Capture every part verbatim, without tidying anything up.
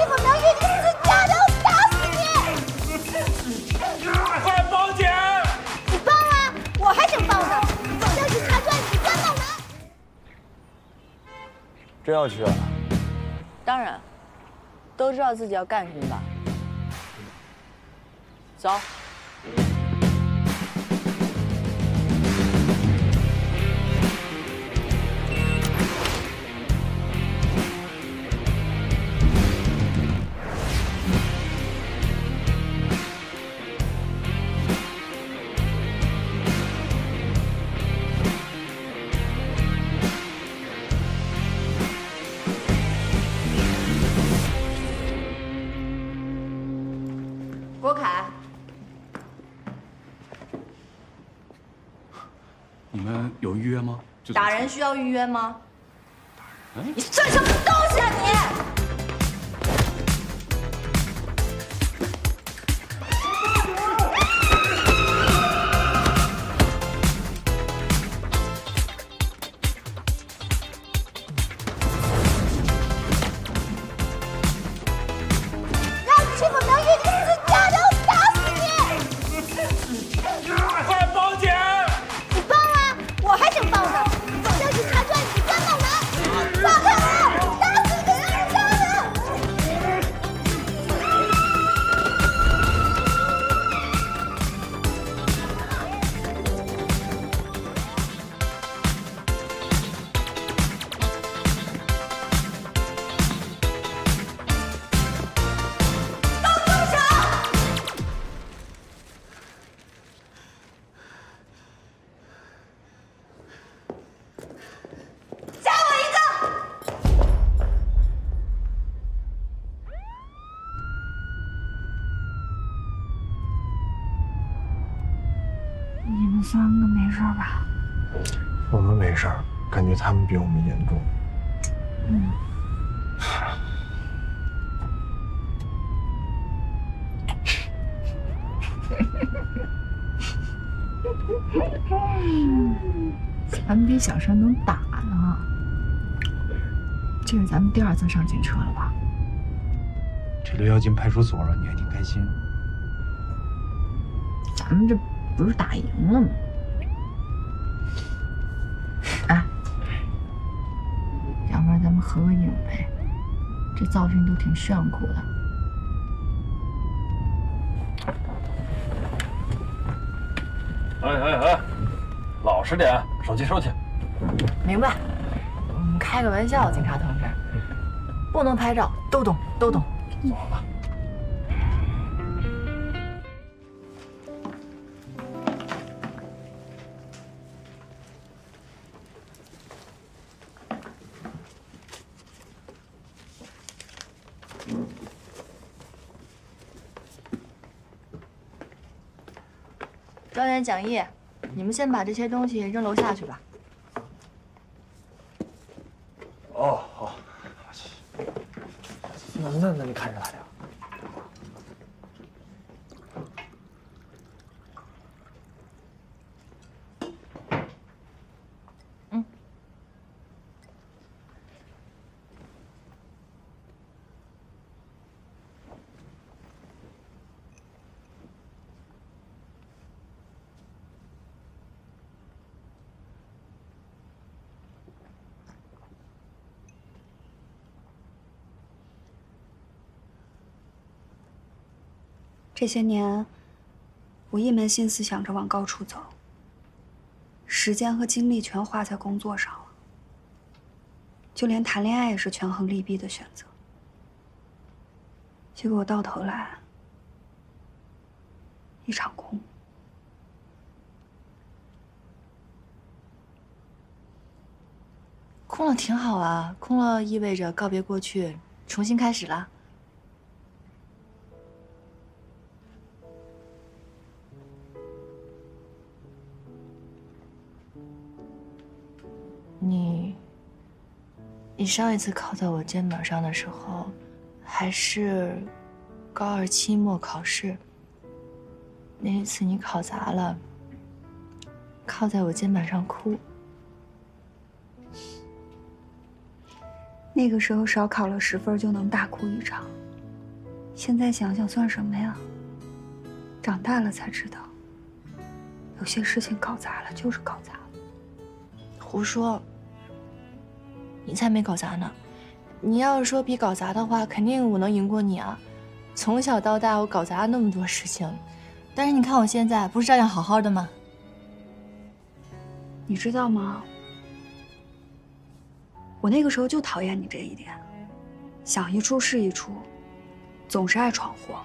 这个男人真是渣男，我打死你！快报警！你报啊，我还想报呢。要是查出来你根本难。真要去啊？当然，都知道自己要干什么吧？走。 国凯，你们有预约吗？打人需要预约吗？打人？你算什么东西啊你！让你去我苗玉的日子。 你们三个没事吧？我们没事，感觉他们比我们严重。嗯。咱们比小山能打呢。这是咱们第二次上警车了吧？这都要进派出所了，你还挺开心？咱们这。 不是打赢了吗？哎，要不然咱们合个影呗？这造型都挺炫酷的。哎哎哎，老实点，手机收起。明白。我们开个玩笑，警察同志，不能拍照，都懂，都懂。走吧。 专员蒋毅，你们先把这些东西扔楼下去吧。哦，好。那那那你看着来呀。嗯。这些年，我一门心思想着往高处走，时间和精力全花在工作上了，就连谈恋爱也是权衡利弊的选择。结果到头来，一场空。空了挺好啊，空了意味着告别过去，重新开始啦。 你，你上一次靠在我肩膀上的时候，还是高二期末考试。那一次你考砸了，靠在我肩膀上哭。那个时候少考了十分就能大哭一场，现在想想算什么呀？长大了才知道，有些事情搞砸了就是搞砸了。胡说！你才没搞砸呢！你要是说比搞砸的话，肯定我能赢过你啊！从小到大，我搞砸了那么多事情，但是你看我现在不是照样好好的吗？你知道吗？我那个时候就讨厌你这一点，想一出是一出，总是爱闯祸，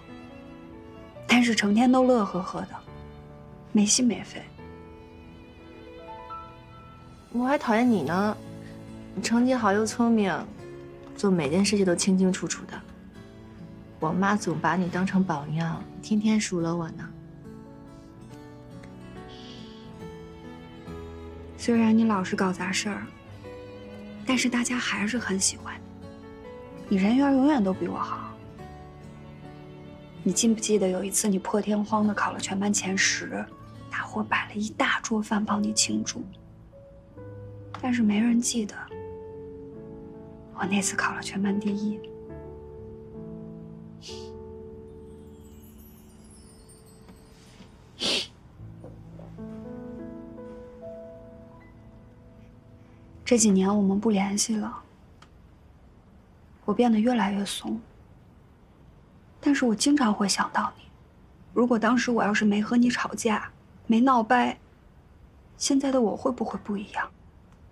但是成天都乐呵呵的，没心没肺。我还讨厌你呢，你成绩好又聪明，做每件事情都清清楚楚的。我妈总把你当成榜样，天天数落我呢。虽然你老是搞砸事儿，但是大家还是很喜欢你，你人缘永远都比我好。你记不记得有一次你破天荒的考了全班前十，大伙摆了一大桌饭帮你庆祝，但是没人记得我那次考了全班第一。这几年我们不联系了，我变得越来越怂。但是我经常会想到你，如果当时我要是没和你吵架，没闹掰，现在的我会不会不一样？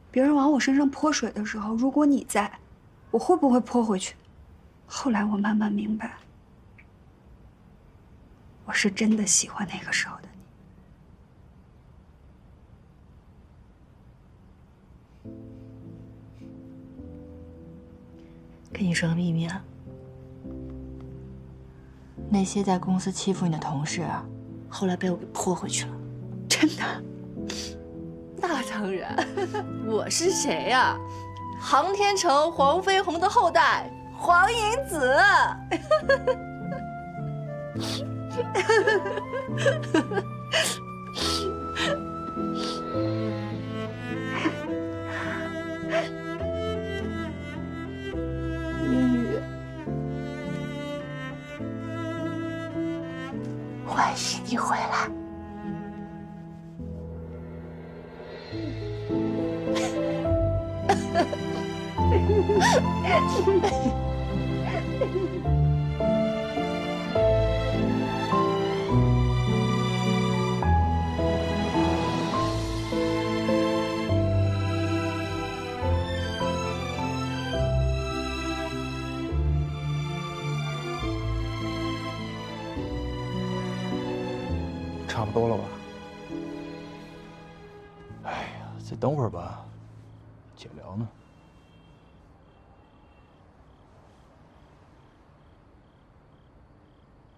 别人往我身上泼水的时候，如果你在，我会不会泼回去？后来我慢慢明白，我是真的喜欢那个时候的你。跟你说个秘密啊，那些在公司欺负你的同事啊，后来被我给泼回去了。真的？那当然，我是谁呀？航天城黄飞鸿的后代黄银子。万一你回来，差不多了吧？哎呀，再等会儿吧，解聊呢。